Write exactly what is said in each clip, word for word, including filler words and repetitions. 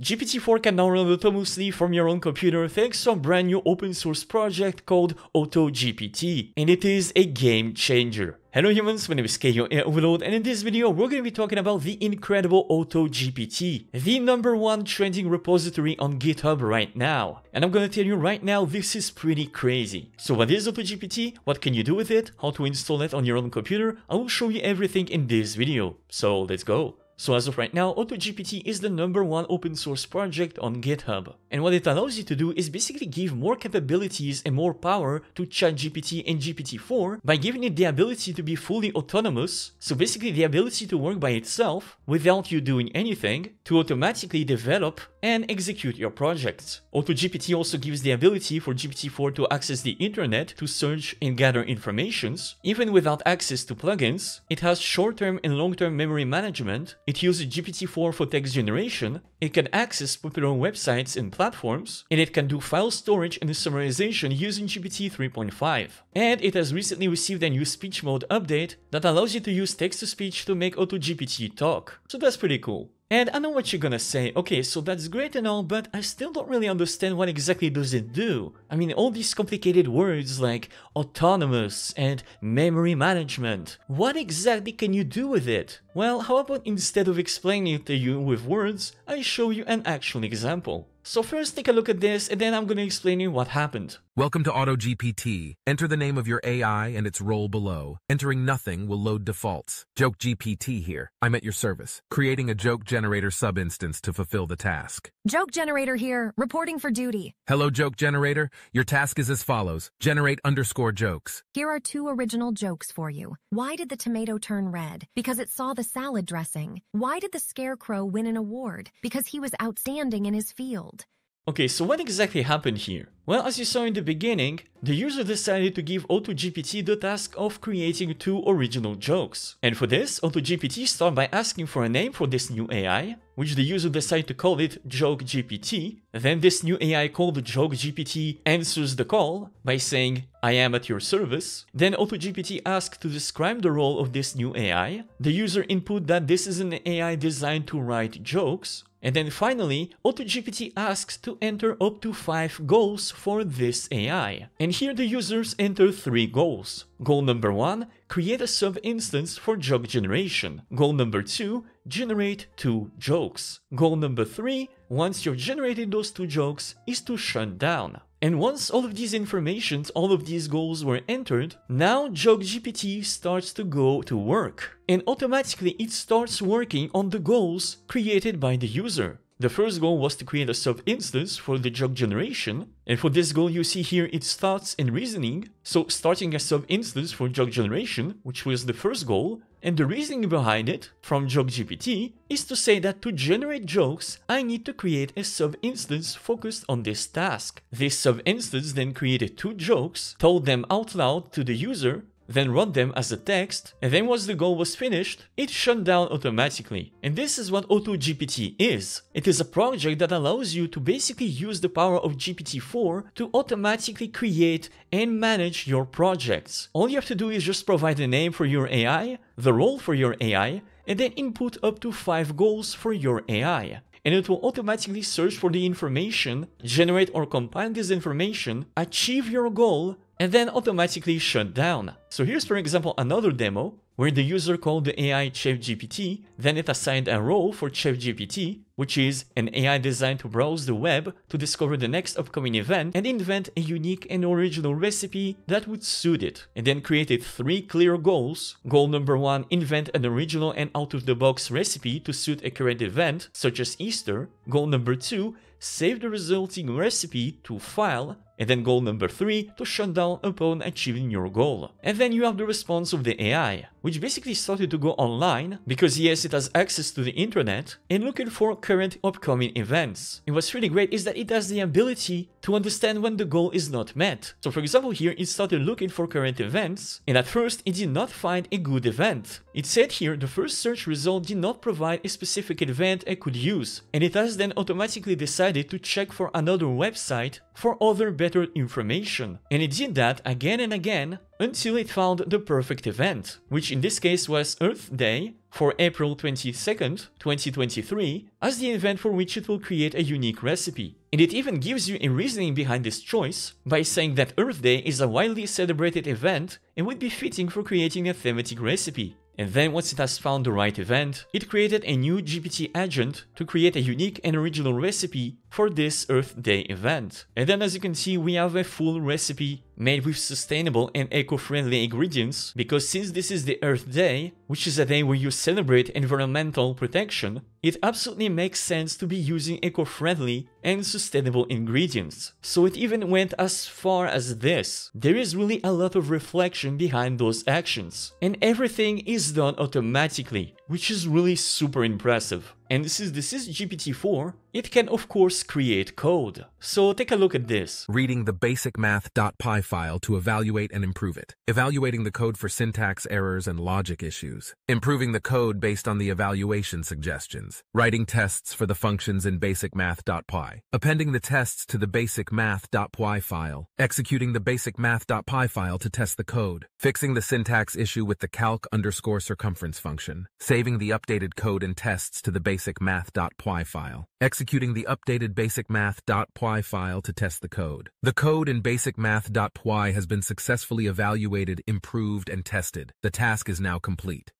G P T four can now run autonomously from your own computer thanks to a brand new open source project called AutoGPT, and it is a game changer. Hello humans, my name is Keo Air Overload, and in this video we're going to be talking about the incredible AutoGPT, the number one trending repository on GitHub right now. And I'm gonna tell you right now, this is pretty crazy. So what is AutoGPT? What can you do with it? How to install it on your own computer? I will show you everything in this video. So let's go. So as of right now, AutoGPT is the number one open source project on GitHub. And what it allows you to do is basically give more capabilities and more power to ChatGPT and G P T four by giving it the ability to be fully autonomous, so basically the ability to work by itself without you doing anything, to automatically develop and execute your projects. AutoGPT also gives the ability for G P T four to access the internet to search and gather informations. Even without access to plugins, it has short-term and long-term memory management. It uses G P T four for text generation, it can access popular websites and platforms, and it can do file storage and summarization using G P T three point five. And it has recently received a new speech mode update that allows you to use text-to-speech to make AutoGPT talk. So that's pretty cool. And I know what you're gonna say, okay, so that's great and all, but I still don't really understand what exactly does it do. I mean, all these complicated words like autonomous and memory management, what exactly can you do with it? Well, how about instead of explaining it to you with words, I show you an actual example. So first take a look at this, and then I'm gonna explain you what happened. Welcome to AutoGPT. Enter the name of your A I and its role below. Entering nothing will load defaults. JokeGPT here. I'm at your service. Creating a joke generator sub-instance to fulfill the task. Joke generator here. Reporting for duty. Hello, joke generator. Your task is as follows. Generate underscore jokes. Here are two original jokes for you. Why did the tomato turn red? Because it saw the salad dressing. Why did the scarecrow win an award? Because he was outstanding in his field. Okay, so what exactly happened here? Well, as you saw in the beginning, the user decided to give AutoGPT the task of creating two original jokes. And for this, AutoGPT started by asking for a name for this new A I, which the user decided to call it JokeGPT. Then this new A I called JokeGPT answers the call by saying, I am at your service. Then AutoGPT asked to describe the role of this new A I. The user input that this is an A I designed to write jokes. And then finally, AutoGPT asks to enter up to five goals for this A I. And here the users enter three goals. Goal number one, create a sub-instance for joke generation. Goal number two, generate two jokes. Goal number three, once you've generated those two jokes, is to shut down. And once all of these informations, all of these goals were entered, now JokeGPT starts to go to work. And automatically it starts working on the goals created by the user. The first goal was to create a sub-instance for the joke generation, and for this goal you see here it starts in reasoning, so starting a sub-instance for joke generation, which was the first goal, and the reasoning behind it, from JokeGPT, is to say that to generate jokes, I need to create a sub-instance focused on this task. This sub-instance then created two jokes, told them out loud to the user, then run them as a text, and then once the goal was finished, it shut down automatically. And this is what AutoGPT is. It is a project that allows you to basically use the power of G P T four to automatically create and manage your projects. All you have to do is just provide a name for your A I, the role for your A I, and then input up to five goals for your A I. And it will automatically search for the information, generate or compile this information, achieve your goal, and then automatically shut down. So here's for example another demo where the user called the A I Chef G P T, then it assigned a role for Chef G P T, which is an A I designed to browse the web to discover the next upcoming event and invent a unique and original recipe that would suit it. And then created three clear goals. Goal number one, invent an original and out-of-the-box recipe to suit a current event, such as Easter. Goal number two, save the resulting recipe to file. And then goal number three, to shut down upon achieving your goal. And then you have the response of the A I, which basically started to go online, because yes, it has access to the internet, and looking for current upcoming events. And what's really great is that it has the ability to understand when the goal is not met. So for example here, it started looking for current events, and at first it did not find a good event. It said here, the first search result did not provide a specific event I could use, and it has then automatically decided to check for another website for other better information. And it did that again and again until it found the perfect event, which in this case was Earth Day, for April twenty-second, twenty twenty-three, as the event for which it will create a unique recipe. And it even gives you a reasoning behind this choice by saying that Earth Day is a widely celebrated event and would be fitting for creating a thematic recipe. And then once it has found the right event, it created a new G P T agent to create a unique and original recipe for this Earth Day event. And then as you can see, we have a full recipe made with sustainable and eco-friendly ingredients, because since this is the Earth Day, which is a day where you celebrate environmental protection, it absolutely makes sense to be using eco-friendly and sustainable ingredients. So it even went as far as this. There is really a lot of reflection behind those actions, and everything is done automatically, which is really super impressive. And since this is G P T four, it can of course create code. So take a look at this. Reading the basic math.py file to evaluate and improve it. Evaluating the code for syntax errors and logic issues. Improving the code based on the evaluation suggestions. Writing tests for the functions in basic math.py. Appending the tests to the basic math.py file. Executing the basic math.py file to test the code. Fixing the syntax issue with the calc underscore circumference function. Saving the updated code and tests to the basic basic math.py file. Executing the updated basic math.py file to test the code. The code in basic math.py has been successfully evaluated, improved, and tested. The task is now complete.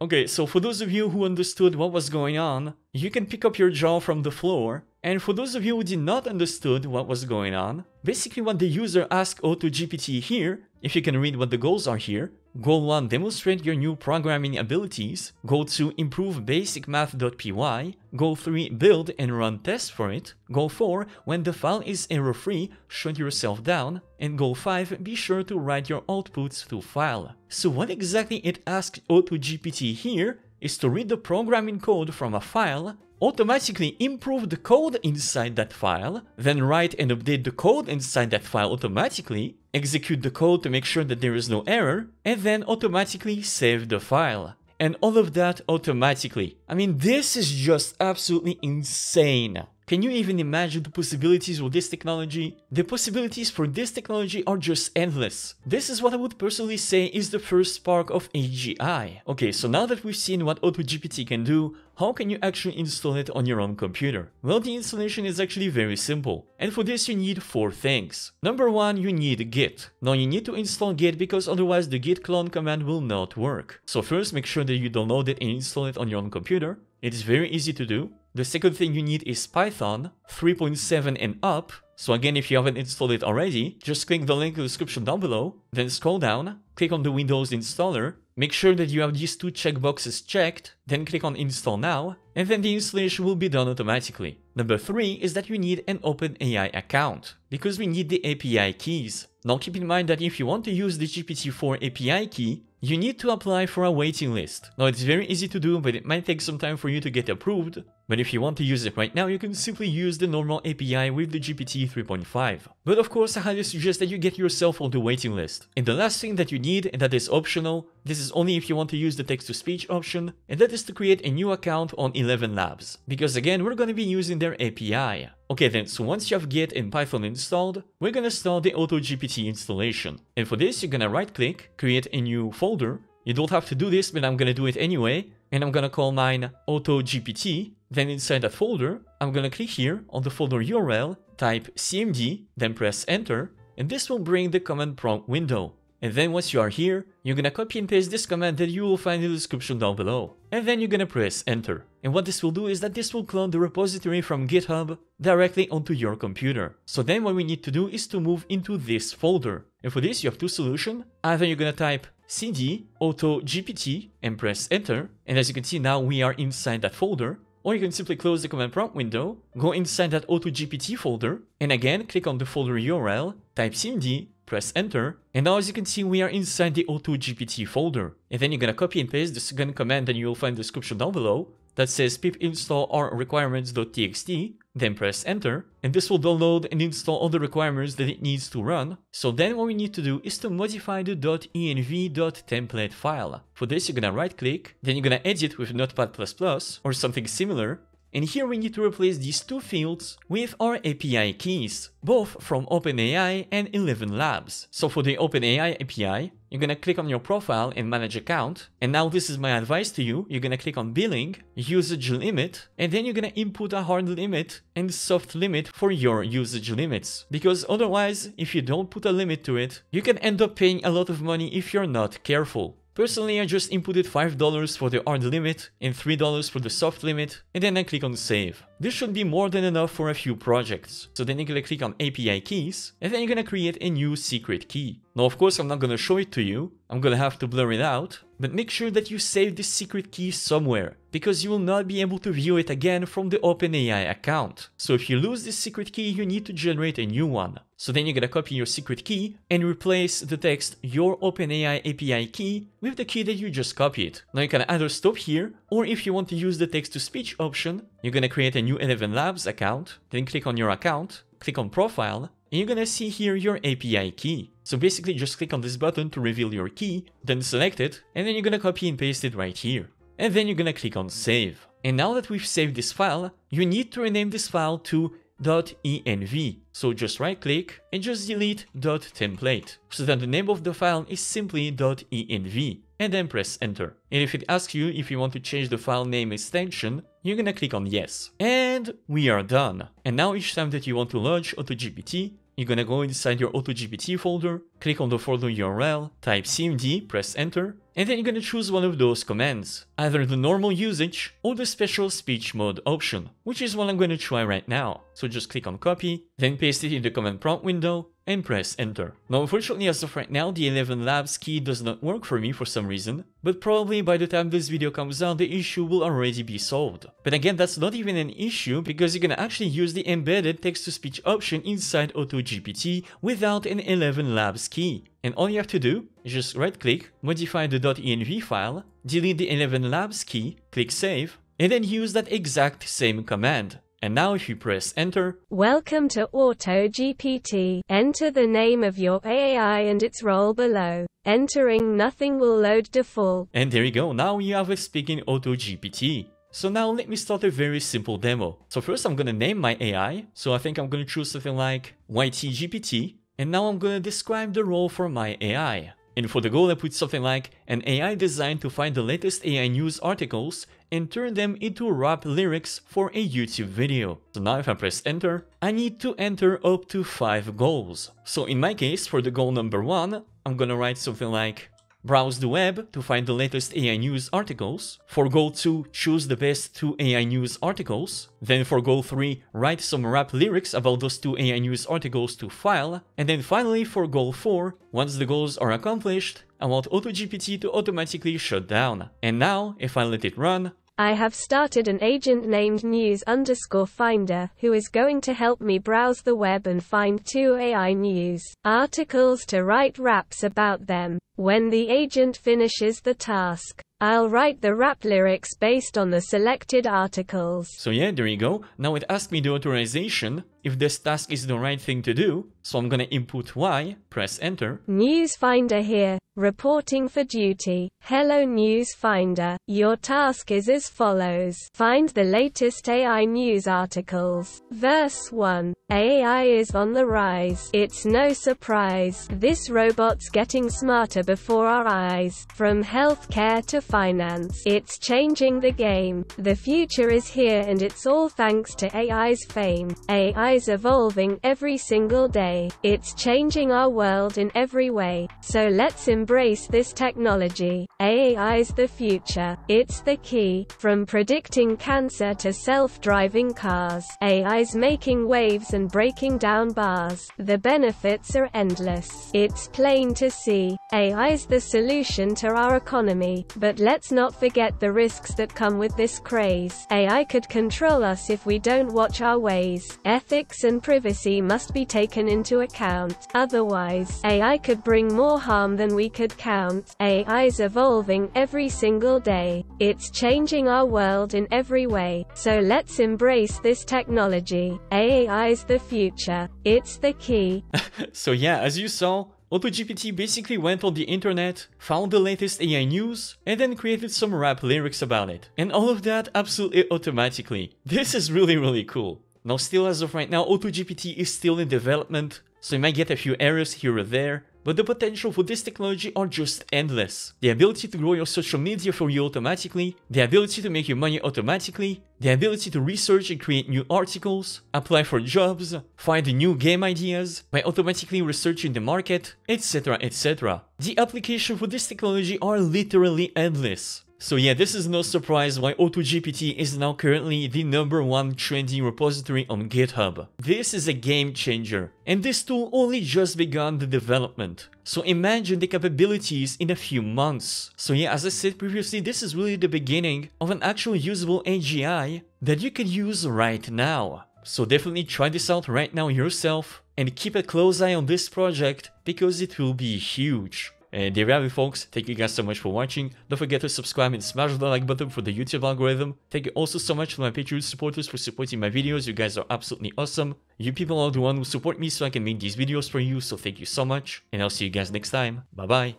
Okay, so for those of you who understood what was going on, you can pick up your jaw from the floor. And for those of you who did not understood what was going on, basically what the user asked AutoGPT here, if you can read what the goals are here, Goal one, demonstrate your new programming abilities. Goal two, improve basic math.py. Goal three, build and run tests for it. Goal four, when the file is error-free, shut yourself down. And Goal five, be sure to write your outputs to file. So what exactly it asked AutoGPT here is to read the programming code from a file, automatically improve the code inside that file, then write and update the code inside that file automatically, execute the code to make sure that there is no error, and then automatically save the file. And all of that automatically. I mean, this is just absolutely insane. Can you even imagine the possibilities with this technology? The possibilities for this technology are just endless. This is what I would personally say is the first spark of A G I. Okay, so now that we've seen what AutoGPT can do, how can you actually install it on your own computer? Well, the installation is actually very simple. And for this, you need four things. Number one, you need Git. Now, you need to install Git because otherwise the git clone command will not work. So first, make sure that you download it and install it on your own computer. It's very easy to do. The second thing you need is Python three point seven and up. So again, if you haven't installed it already, just click the link in the description down below, then scroll down, click on the Windows installer, make sure that you have these two checkboxes checked, then click on Install Now, and then the installation will be done automatically. Number three is that you need an OpenAI account, because we need the A P I keys. Now keep in mind that if you want to use the G P T four A P I key, you need to apply for a waiting list. Now it's very easy to do, but it might take some time for you to get approved. But if you want to use it right now, you can simply use the normal A P I with the G P T three point five. But of course, I highly suggest that you get yourself on the waiting list. And the last thing that you need, and that is optional, this is only if you want to use the text-to-speech option, and that is to create a new account on Eleven Labs. Because again, we're going to be using their A P I. Okay then, so once you have Git and Python installed, we're going to start the AutoGPT installation. And for this, you're going to right-click, create a new folder. You don't have to do this, but I'm going to do it anyway. And I'm going to call mine AutoGPT. Then inside that folder, I'm going to click here on the folder U R L, type C M D, then press enter. And this will bring the command prompt window. And then once you are here, you're gonna copy and paste this command that you will find in the description down below. And then you're gonna press enter. And what this will do is that this will clone the repository from GitHub directly onto your computer. So then what we need to do is to move into this folder. And for this, you have two solutions. Either you're gonna type cd AutoGPT and press enter. And as you can see now, we are inside that folder. Or you can simply close the command prompt window, go inside that AutoGPT folder, and again, click on the folder U R L, type cmd, press enter, and now as you can see, we are inside the AutoGPT folder. And then you're gonna copy and paste the second command that you'll find in the description down below that says pip install r requirements.txt, then press enter, and this will download and install all the requirements that it needs to run. So then what we need to do is to modify the .env.template file. For this, you're gonna right click, then you're gonna edit with Notepad plus plus or something similar, And here we need to replace these two fields with our A P I keys, both from OpenAI and Eleven Labs. So for the OpenAI A P I, you're gonna click on your profile and manage account. And now this is my advice to you. You're gonna click on billing, usage limit, and then you're gonna input a hard limit and soft limit for your usage limits. Because otherwise, if you don't put a limit to it, you can end up paying a lot of money if you're not careful. Personally, I just inputted five dollars for the hard limit and three dollars for the soft limit, and then I click on save. This should be more than enough for a few projects. So then you're gonna click on A P I keys, and then you're gonna create a new secret key. Now, of course, I'm not gonna show it to you. I'm gonna have to blur it out, but make sure that you save this secret key somewhere, because you will not be able to view it again from the OpenAI account. So if you lose this secret key, you need to generate a new one. So then you're gonna copy your secret key and replace the text your OpenAI A P I key with the key that you just copied. Now you can either stop here, or if you want to use the text-to-speech option, you're gonna create a new Eleven Labs account, then click on your account, click on profile, and you're gonna see here your A P I key. So basically just click on this button to reveal your key, then select it, and then you're gonna copy and paste it right here. And then you're gonna click on save. And now that we've saved this file, you need to rename this file to .env. So just right click and just delete .template, so that the name of the file is simply .env, and then press enter. And if it asks you if you want to change the file name extension, you're gonna click on yes. And we are done. And now each time that you want to launch AutoGPT, you're gonna go inside your AutoGPT folder, click on the folder U R L, type C M D, press enter, and then you're gonna choose one of those commands, either the normal usage or the special speech mode option, which is what I'm gonna try right now. So just click on copy, then paste it in the command prompt window, and press enter. Now, unfortunately, as of right now, the Eleven Labs key does not work for me for some reason, but probably by the time this video comes out, the issue will already be solved. But again, that's not even an issue, because you can actually use the embedded text-to-speech option inside AutoGPT without an Eleven Labs key. And all you have to do is just right-click, modify the .env file, delete the Eleven Labs key, click save, and then use that exact same command. And now if you press enter, welcome to AutoGPT. Enter the name of your A I and its role below. Entering nothing will load default. And there you go, now you have a speaking AutoGPT. So now let me start a very simple demo. So first I'm gonna name my A I. So I think I'm gonna choose something like Y T G P T. And now I'm gonna describe the role for my A I. And for the goal I put something like an A I designed to find the latest A I news articles and turn them into rap lyrics for a YouTube video. So now if I press enter, I need to enter up to five goals. So in my case, for the goal number one, I'm gonna write something like browse the web to find the latest A I news articles. For goal two, choose the best two A I news articles. Then for goal three, write some rap lyrics about those two A I news articles to file. And then finally for goal four, once the goals are accomplished, I want AutoGPT to automatically shut down. And now, if I let it run, I have started an agent named news underscore finder who is going to help me browse the web and find two A I news articles to write raps about them. When the agent finishes the task, I'll write the rap lyrics based on the selected articles. So yeah, there you go. Now it asked me the authorization if this task is the right thing to do. So I'm gonna input Y, press enter. News Finder here, reporting for duty. Hello News Finder. Your task is as follows. Find the latest A I news articles. Verse one. A I is on the rise. It's no surprise. This robot's getting smarter before our eyes. From healthcare to finance, it's changing the game. The future is here and it's all thanks to A I's fame. A I's evolving every single day. It's changing our world in every way. So let's embrace this technology. A I's the future. It's the key. From predicting cancer to self-driving cars, A I's making waves and breaking down bars. The benefits are endless. It's plain to see. A I's the solution to our economy, but let's not forget the risks that come with this craze. A I could control us if we don't watch our ways. Ethics and privacy must be taken into account. Otherwise, A I could bring more harm than we could count. A I's evolving every single day. It's changing our world in every way. So let's embrace this technology. A I's the future. It's the key. So yeah, as you saw, AutoGPT basically went on the internet, found the latest A I news, and then created some rap lyrics about it. And all of that absolutely automatically. This is really, really cool. Now, still as of right now, AutoGPT is still in development, so you might get a few errors here or there, but the potential for this technology are just endless. The ability to grow your social media for you automatically, the ability to make your money automatically, the ability to research and create new articles, apply for jobs, find new game ideas by automatically researching the market, et cetera, et cetera. The application for this technology are literally endless. So yeah, this is no surprise why AutoGPT is now currently the number one trending repository on GitHub. This is a game changer, and this tool only just began the development. So imagine the capabilities in a few months. So yeah, as I said previously, this is really the beginning of an actual usable A G I that you can use right now. So definitely try this out right now yourself, and keep a close eye on this project because it will be huge. And there you have it, folks. Thank you guys so much for watching. Don't forget to subscribe and smash the like button for the YouTube algorithm. Thank you also so much to my Patreon supporters for supporting my videos. You guys are absolutely awesome. You people are the one who support me so I can make these videos for you, so thank you so much, and I'll see you guys next time. Bye bye.